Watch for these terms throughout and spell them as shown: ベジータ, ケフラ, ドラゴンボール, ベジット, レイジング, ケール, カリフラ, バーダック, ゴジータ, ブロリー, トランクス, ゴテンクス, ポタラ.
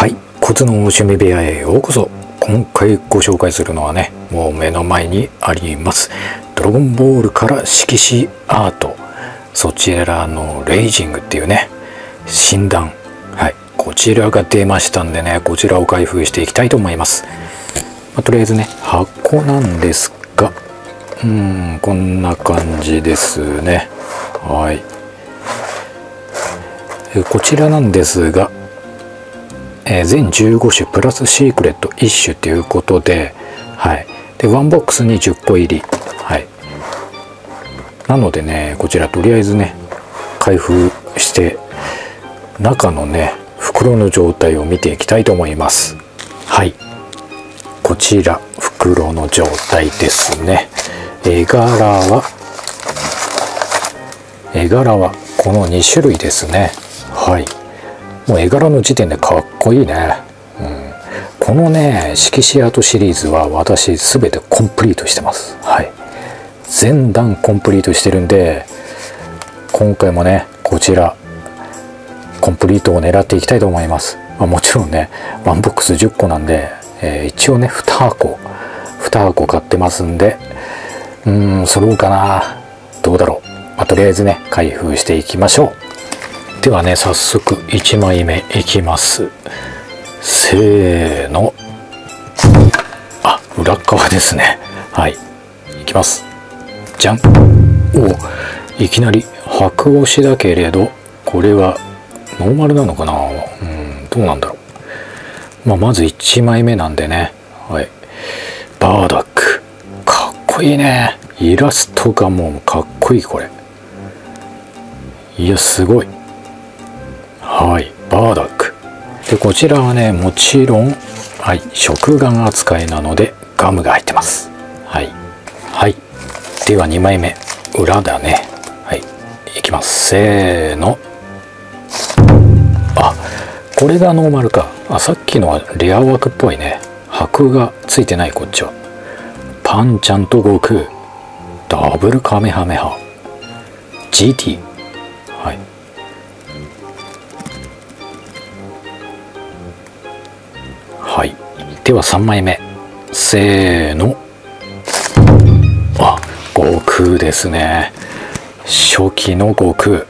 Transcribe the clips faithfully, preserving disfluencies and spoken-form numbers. はい、コズの趣味部屋へようこそ。今回ご紹介するのはね、もう目の前にあります「ドラゴンボール」から色紙アート、そちらの「レイジング」っていうね診断、はい、こちらが出ましたんでね、こちらを開封していきたいと思います。まあ、とりあえずね箱なんですが、うーんこんな感じですね。はい、こちらなんですが、えー、全じゅうご種プラスシークレットいっ種ということで、はい、でワンボックスにじゅっこ入り、はい、なのでねこちらとりあえずね開封して中のね袋の状態を見ていきたいと思います。はい、こちら袋の状態ですね。絵柄は絵柄はこのに種類ですね。はい、もう絵柄の時点でかっこいいね。うん、このね色紙アートシリーズは私全てコンプリートしてます。はい、全段コンプリートしてるんで、今回もねこちらコンプリートを狙っていきたいと思います。まあ、もちろんねワンボックスじゅっこなんで、えー、一応ねに箱に箱買ってますんで、うーん揃うかな、どうだろう。まあ、とりあえずね開封していきましょう。ではね早速いちまいめいきます。せーの、あ裏側ですね。はい、いきます。じゃん。おいきなり白押しだけれど、これはノーマルなのかな、うん、どうなんだろう。まあ、まずいちまいめなんでね、はい、バーダックかっこいいね。イラストがもうかっこいい。これいやすごい。はい、バーダックで、こちらはねもちろん、はい、食玩扱いなのでガムが入ってます。はい、はい、ではにまいめ裏だね。はい、いきます。せーの、あこれがノーマルか。あさっきのはレア枠っぽいね。箔がついてない。こっちはパンちゃんと悟空、ダブルカメハメハ ジーティー、はい、はい、ではさんまいめせーの、あ悟空ですね。初期の悟空、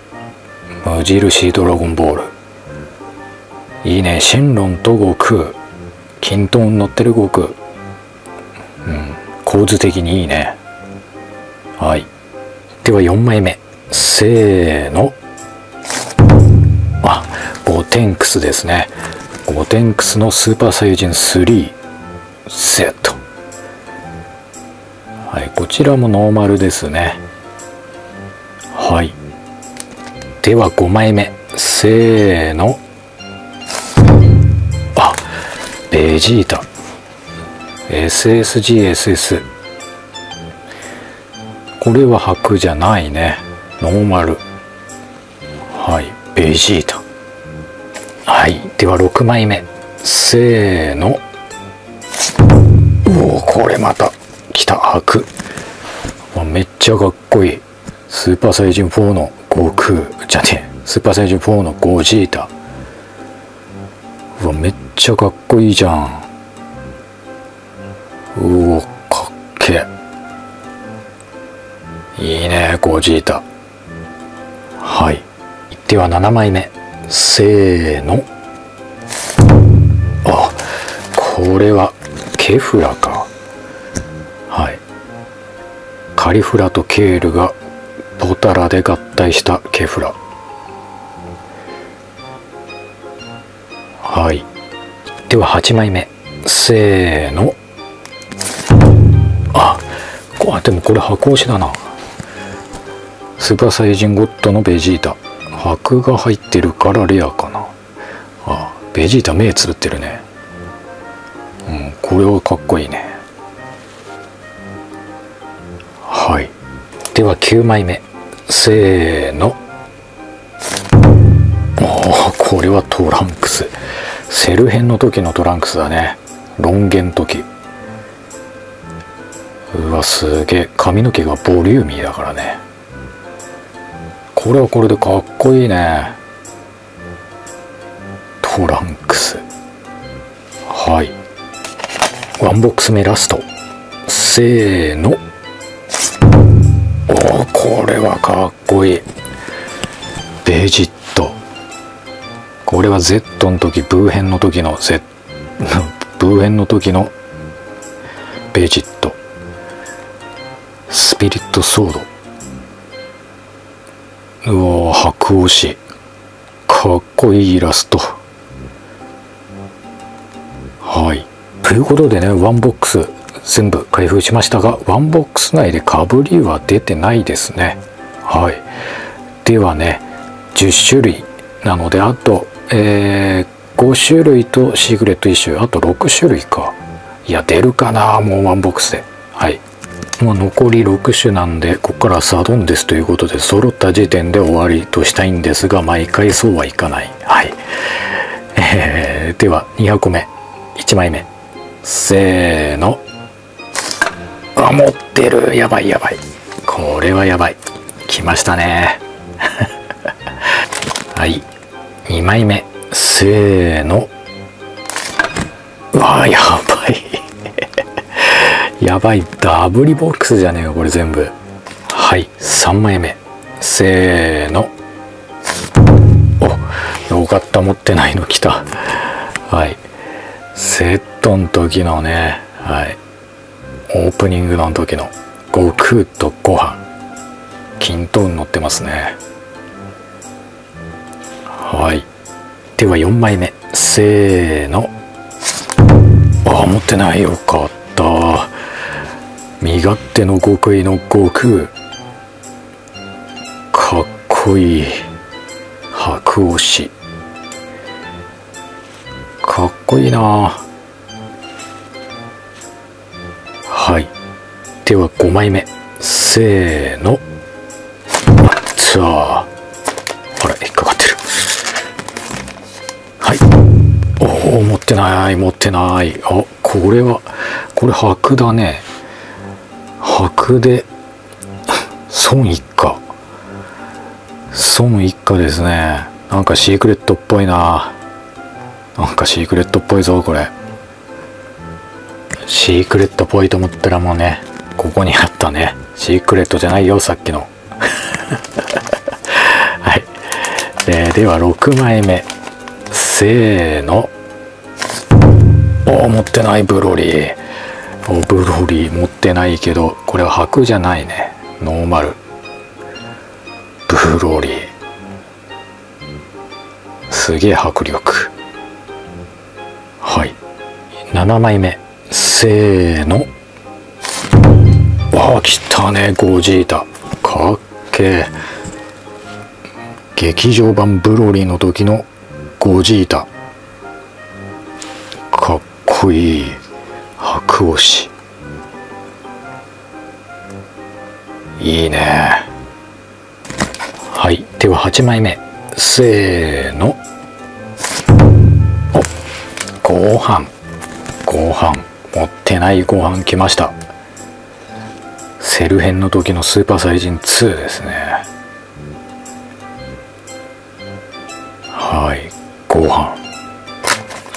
無印ドラゴンボール、いいね。神龍と悟空、均等に乗ってる悟空、うん、構図的にいいね。はい、ではよんまいめせーの、あゴテンクスですね。ゴテンクスのスーパーサイヤ人スリー Z、はい、こちらもノーマルですね。はい、ではごまいめせーの、あベジータ エスエスジーエスエス、これは白じゃないね、ノーマル。はい、ベジータ。はい、ではろくまいめせーの、おおこれまたきた白、めっちゃかっこいい。スーパーサイジンフォーの悟空じゃねえ、スーパーサイジンフォーのゴジータ、うわめっちゃかっこいいじゃん。うおかっけえ、いいねゴジータ。はい、ではななまいめせーの、あこれはケフラか。はい、カリフラとケールがポタラで合体したケフラ。はい、でははちまいめせーの、あっでもこれ箱押しだな。スーパーサイジンゴッドのベジータ、箔が入ってるからレアかな。 あ, あベジータ目つぶってるね。うんこれはかっこいいね。はい、ではきゅうまいめせーの、おこれはトランクス、セル編の時のトランクスだね。ロン毛の時、うわすげえ髪の毛がボリューミーだからね。これはこれでかっこいいね。トランクスはい。ワンボックス目ラスト。せーの。おお、これはかっこいい。ベジット。これは Z の時、ブーヘンの時の Z、ブーヘンの時のベジット。スピリットソード。うおー、白押し。かっこいいイラスト。はい。ということでね、ワンボックス全部開封しましたが、ワンボックス内でかぶりは出てないですね。はい。ではね、じゅっしゅるいなので、あと、えー、ごしゅるいとシークレットイシュー、あとろくしゅるいか。いや、出るかな、もうワンボックスで。はい。もう残りろくしゅなんで、ここからサドンですということで、揃った時点で終わりとしたいんですが、毎回そうはいかない。はい。えー、では、にはこめ。いちまいめ。せーの。あ、持ってる。やばいやばい。これはやばい。来ましたね。はい。にまいめ。せーの。うわー、やばい。やばい、ダブリボックスじゃねえよ、これ全部。はい、さんまいめ。せーの。お、よかった、持ってないの来た。はい。セットの時のね、はい。オープニングの時の、悟空とご飯。均等に乗ってますね。はい。ではよんまいめ。せーの。あ、持ってないよ、かった。身勝手の極意の悟空。かっこいい。白押し。かっこいいな。はい。ではごまいめ。せーの。さあ。あれ、引っかかってる。はい。おお、持ってない、持ってない。あ、これは、これ白だね。白で、孫一家。孫一家ですね。なんかシークレットっぽいな。なんかシークレットっぽいぞ、これ。シークレットっぽいと思ったらもうね、ここにあったね。シークレットじゃないよ、さっきの。はい。えー、では、ろくまいめ。せーの。おー、持ってない、ブロリー。オブロリー持ってないけど、これは白じゃないね。ノーマル。ブロリー。すげえ迫力。はい。ななまいめ。せーの。わあ、来たね、ゴジータ。かっけえ。劇場版ブロリーの時のゴジータ。かっこいい。白押し。いいね。はい。でははちまいめ。せーの。お、ご飯。ご飯。持ってないご飯来ました。セル編の時のスーパーサイジンツーですね。はい。ご飯。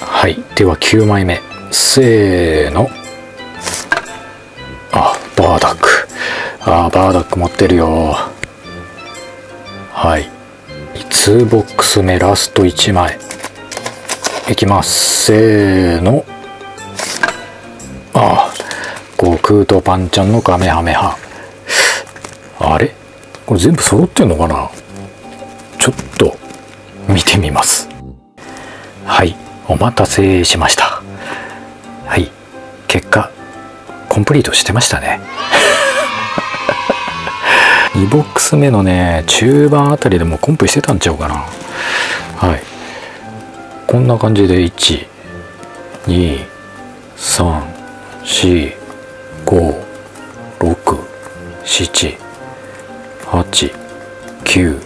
はい。ではきゅうまいめ。せーの。あ、バーダック。あ、バーダック持ってるよ。はい。にボックス目ラストいちまい。いきます。せーの。あ、悟空とパンちゃんのカメハメハ。あれ？これ全部揃ってんのかな？ちょっと見てみます。はい。お待たせしました。はい、結果コンプリートしてましたね。にボックス目のね、中盤あたりでもうコンプしてたんちゃうかな。はい、こんな感じでいちにさんしごろくしちはちきゅう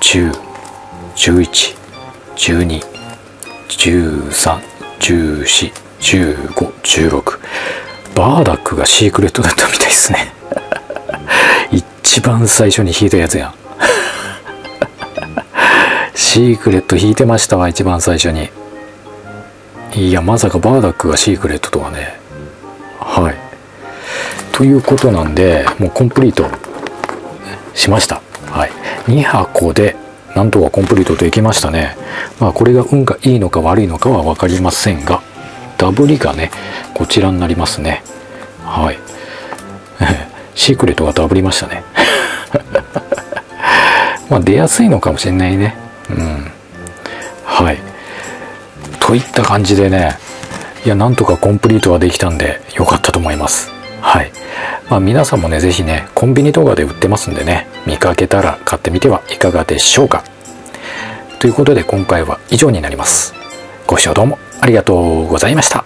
じゅうじゅういちじゅうにじゅうさんじゅうよんじゅうご、じゅうろく。バーダックがシークレットだったみたいですね。一番最初に引いたやつやん。シークレット引いてましたわ、一番最初に。いや、まさかバーダックがシークレットとはね。はい。ということなんで、もうコンプリートしました。はい。にはこで、なんとかコンプリートできましたね。まあ、これが運がいいのか悪いのかは分かりませんが、ダブリがね、こちらになりますね。はい。シークレットがダブりましたね。まあ、出やすいのかもしれないね。うん。はい。といった感じでね、いや、なんとかコンプリートはできたんで、よかったと思います。はい。まあ、皆さんもね、ぜひね、コンビニとかで売ってますんでね、見かけたら買ってみてはいかがでしょうか。ということで、今回は以上になります。ご視聴どうもありがとうございました。